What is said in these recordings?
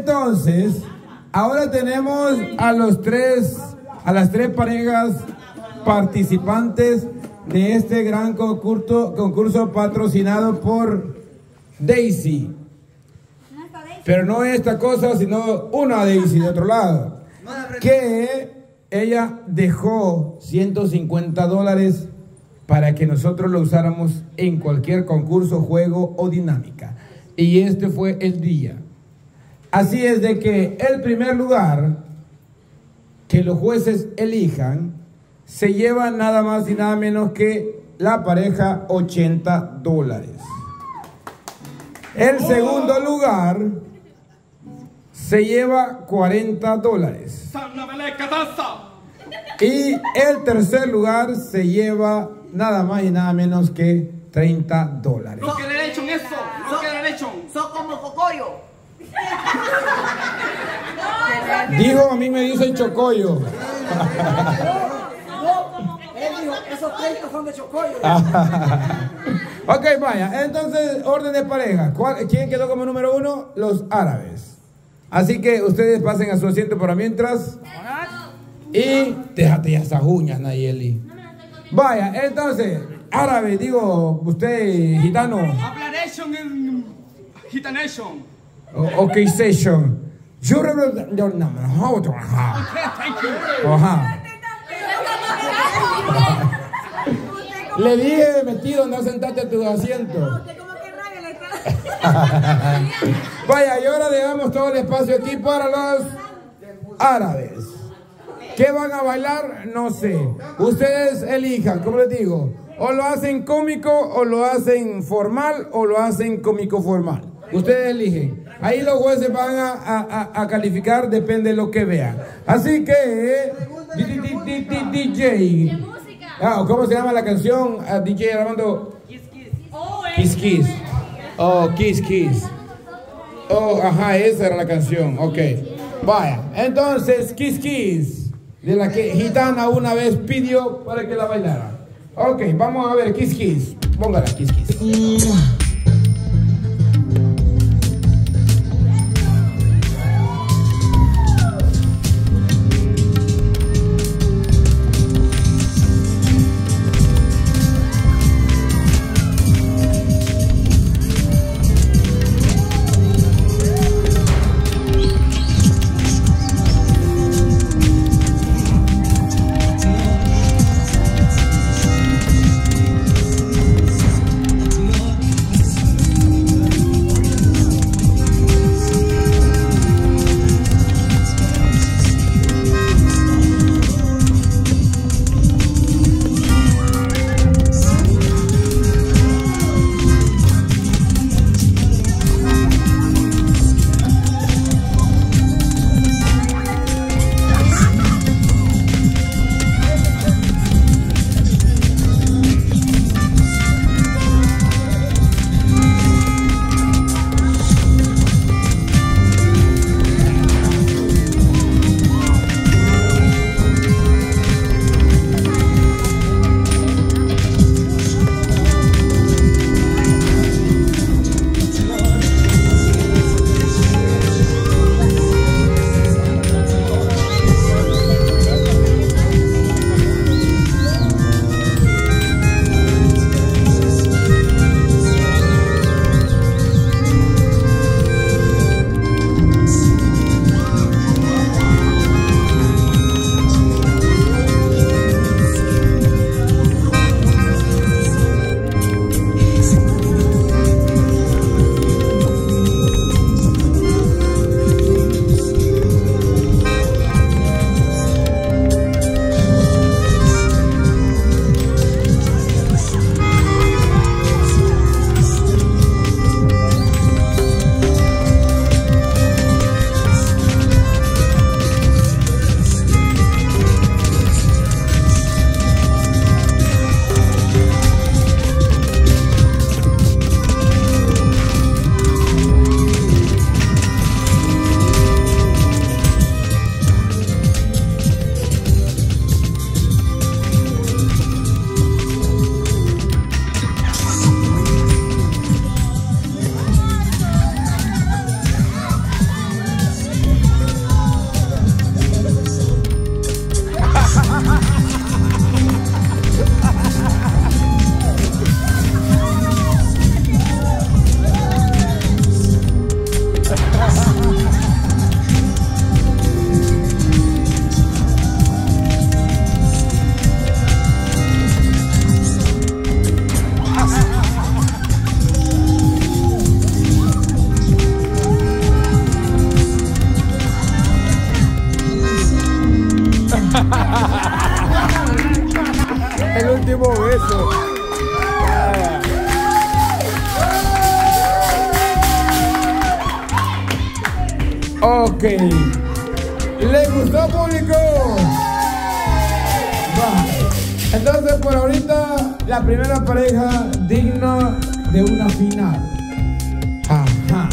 Entonces, ahora tenemos a las tres parejas participantes de este gran concurso patrocinado por Daisy. Pero no esta cosa, sino una Daisy de otro lado, que ella dejó $150 para que nosotros lo usáramos en cualquier concurso, juego o dinámica. Y este fue el día. Así es de que el primer lugar que los jueces elijan se lleva nada más y nada menos que la pareja $80. El segundo lugar se lleva $40. Y el tercer lugar se lleva nada más y nada menos que $30. Lo que le han hecho en eso, lo que le han hecho. Sos como cocoyo. Dijo, a mí me dicen chocoyo. Él dijo, esos 30 son de chocoyo. Ok, vaya. Entonces, orden de pareja. ¿Quién quedó como número uno? Los árabes. Así que ustedes pasen a su asiento para mientras. Y déjate ya esas uñas, Nayeli. Vaya, entonces, árabe, digo, usted, gitano. Hablanation en gitanation. Ok, session. Yo no me acuerdo. Le dije, metido, no sentaste a tu asiento. Vaya, y ahora dejamos todo el espacio aquí para los árabes. ¿Qué van a bailar? No sé. Ustedes elijan, como les digo, o lo hacen cómico, o lo hacen formal, o lo hacen cómico formal. Ustedes eligen. Ahí los jueces van a calificar, depende de lo que vean. Así que, DJ. ¿Cómo se llama la canción? DJ Armando. Kiss Kiss. Oh, Kiss Kiss. Oh, ajá, esa era la canción. Ok. Vaya. Entonces, Kiss Kiss, de la que Gitana una vez pidió para que la bailara. Ok, vamos a ver, Kiss Kiss. Póngala, Kiss Kiss. Ok. ¿Le gustó, público? Va. Entonces, por ahorita, la primera pareja digna de una final. Ajá.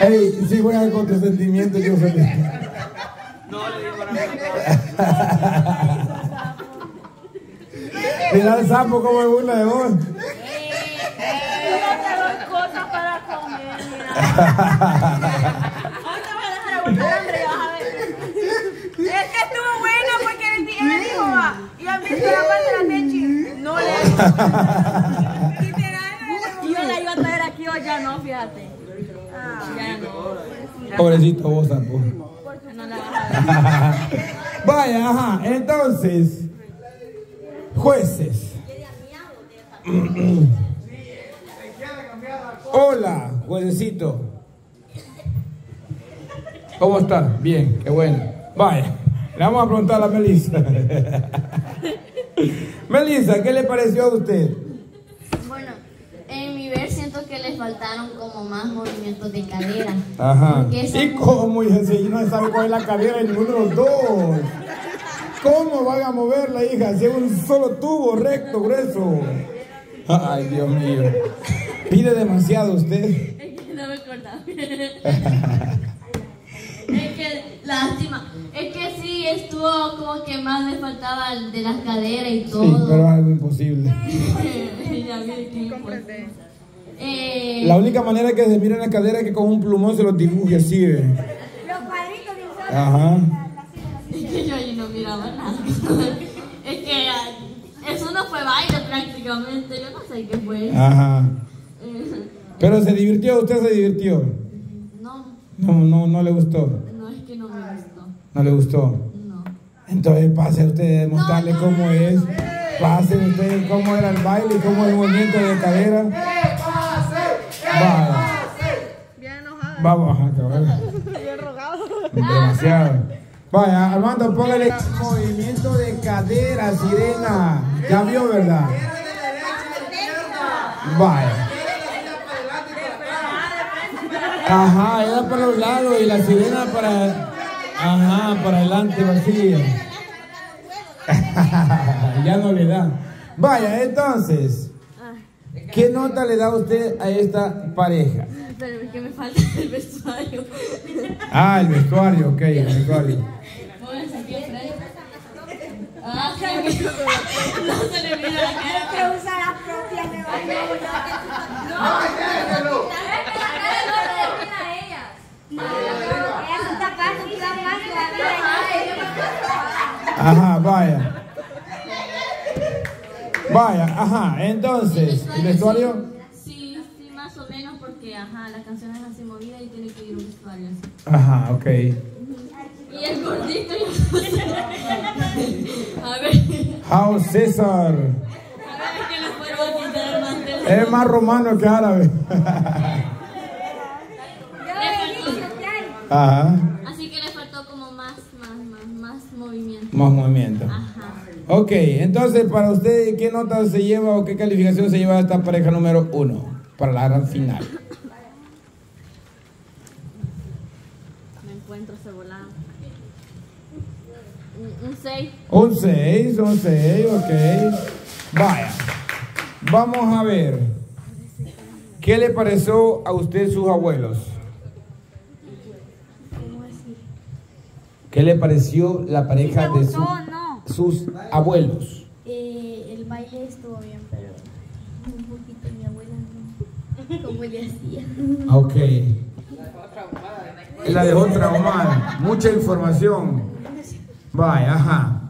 Ey, sí, voy a con tus sentimientos, yo soy. No le digo nada. Mira el sapo como es burla de vos. Cosas para comer. Ahorita vas a dejar a volver hambre, vas a ver. Es que estuvo bueno porque él dijo, va. Y a mí se la pasa la techi. No le digo. Y yo la iba a traer aquí hoy, ya no, fíjate. Ah, ya no. Pobrecito vos, sapo. No la vas a ver. Vaya, ajá. Entonces, jueces. Hola, juecesito. ¿Cómo estás? Bien, qué bueno. Vaya, le vamos a preguntar a Melissa. Melissa, ¿qué le pareció a usted? Bueno, en mi ver siento que le faltaron como más movimientos de cadera. Ajá. ¿Y cómo, hija? Si no se sabe cuál es la cadera de ninguno de los dos. ¿Cómo van a moverla, hija? Si es un solo tubo, recto, grueso. Ay, Dios mío. Pide demasiado usted. Es que no me acordaba. Es que, lástima. Es que sí, estuvo como que más le faltaba de las caderas y todo. Sí, pero algo imposible. La única manera que se miren las caderas es que con un plumón se los dibuje así. Los cuadritos de ajá. Es que yo ahí no miraba nada. Es que eso no fue baile prácticamente. Yo no sé qué fue. Ajá. Pero se divirtió, usted se divirtió. No le gustó. No, es que no me gustó. ¿No le gustó? No. Entonces pase usted a demostrarle cómo es. Pase usted cómo era el baile, cómo es el movimiento de cadera. Bien enojada. Vamos a acabar. Bien rogado. Demasiado. Vaya, Armando, póngale movimiento de cadera, sirena. Ya vio, ¿verdad? Vaya. Ajá, era para los lados y la sirena para... Ajá, para adelante vacía. Ya no le da. Vaya, entonces, ¿qué nota le da usted a esta pareja? Pero es que me falta el vestuario. Ah, el vestuario, ok, el vestuario. Ah, no se le mira la cara. Que usa las propias de baño. No, ajá, vaya. Vaya, ajá, entonces, ¿el vestuario? Sí, sí, más o menos, porque, ajá, la canción es así movida y tiene que ir un vestuario así. Ajá, ok. Y el gordito y a ver. Julio César. A ver, es que los puedo quitar más. Es más romano que árabe. Ajá. Así que le faltó como más movimiento. Más movimiento. Ajá. Ok, entonces para usted, ¿qué nota se lleva o qué calificación se lleva a esta pareja número 1 para la gran final? Me encuentro cebolado. Un 6. Un 6, un 6, ok. Vaya. Vamos a ver. ¿Qué le pareció a usted sus abuelos? ¿Qué le pareció la pareja de sus abuelos? El baile estuvo bien, pero un poquito mi abuela no. ¿Cómo le hacía? Ok. La dejó traumada. Mucha información. Vaya, ajá.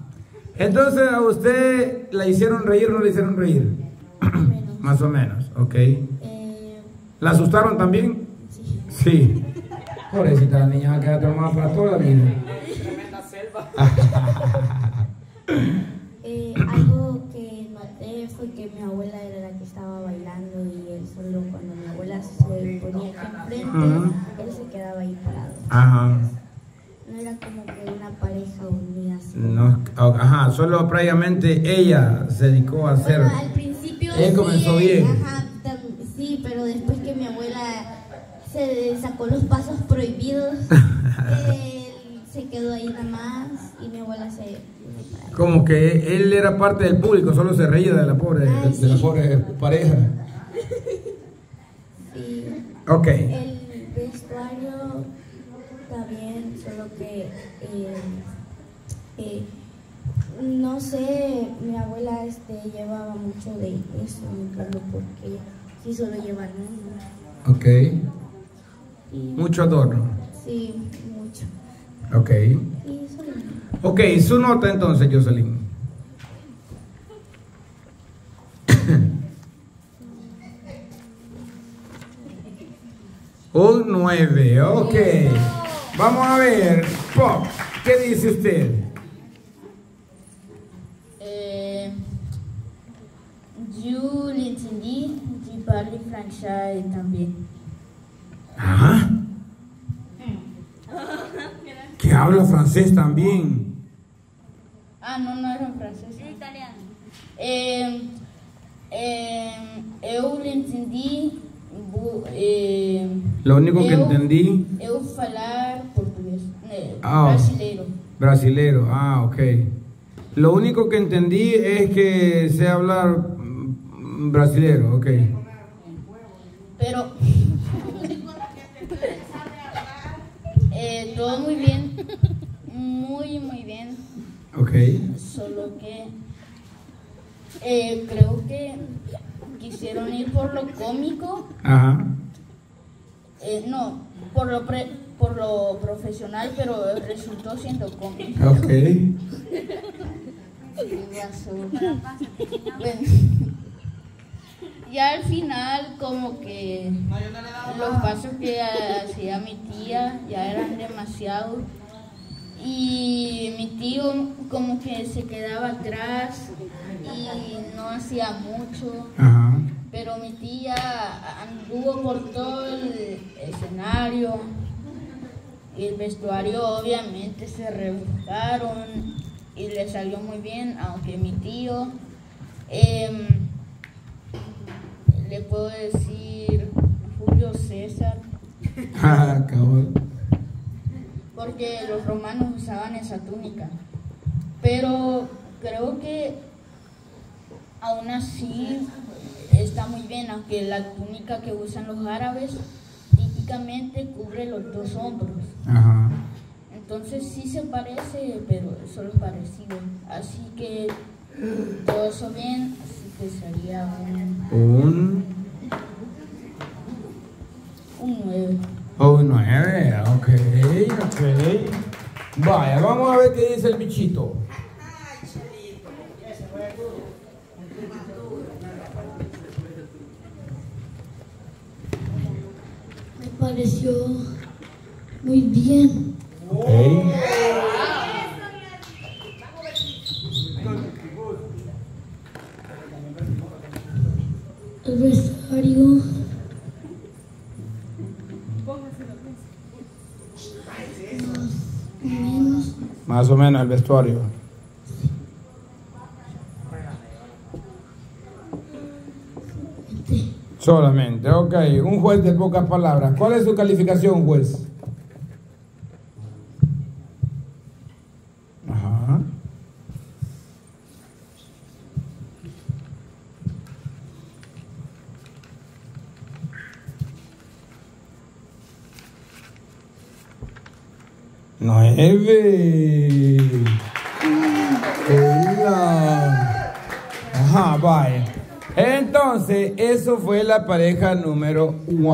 Entonces, ¿a usted la hicieron reír o no la hicieron reír? Más o menos. Ok. ¿La asustaron también? Sí. Sí. Pobrecita, la niña va a quedar traumada para toda la vida. Tremenda selva. Algo que maté fue que mi abuela era la que estaba bailando y él solo, cuando mi abuela se ponía aquí enfrente, él se quedaba ahí parado. Ajá. No era como que una pareja unida así. No, ajá, solo prácticamente ella se dedicó a hacer. Bueno, al principio él sí, comenzó bien. Ajá, sí, pero después que mi abuela se sacó los pasos prohibidos, él se quedó ahí nada más y mi abuela se... Como que él era parte del público, solo se reía de la pobre, sí, de la pobre pareja. Sí. Ok. El vestuario también, solo que no sé, mi abuela llevaba mucho de eso, porque sí solo lleva nada. Ok. ¿Mucho adorno? Sí, mucho. Ok. Ok, su nota entonces, Jocelyn. Un 9, ok. Vamos a ver, Pop, ¿qué dice usted? Yo le entendí y parlé francés también. Ajá. Que habla francés también. Ah, no, no era francés, era italiano. Yo le entendí. Lo único que entendí. Yo falar portugués. Brasileiro. Brasileiro, ah, ok. Lo único que entendí es que sé hablar brasileiro, ok. Pero. Todo muy bien, muy bien. Ok. Solo que creo que quisieron ir por lo cómico. Ajá. No, por lo profesional, pero resultó siendo cómico. Ok. Y al final, como que los pasos que hacía mi tía ya eran demasiados. Y mi tío como que se quedaba atrás y no hacía mucho. Ajá. Pero mi tía anduvo por todo el escenario. Y el vestuario obviamente se rebuscaron y le salió muy bien, aunque mi tío... le puedo decir Julio César. Ah, cabrón. Porque los romanos usaban esa túnica. Pero creo que aún así está muy bien, aunque la túnica que usan los árabes típicamente cubre los dos hombros. Ajá. Entonces sí se parece, pero solo es parecido. Así que todo eso bien. Que sería un 9. Un 9, ok. Vaya, vamos a ver qué dice el bichito. Me pareció muy bien. Okay. El vestuario. Más o menos el vestuario. Sí. Solamente, ok. Un juez de pocas palabras. ¿Cuál es su calificación, juez? Ajá. ¡9! ¡Hola! Ajá, vaya. Entonces, eso fue la pareja número 1.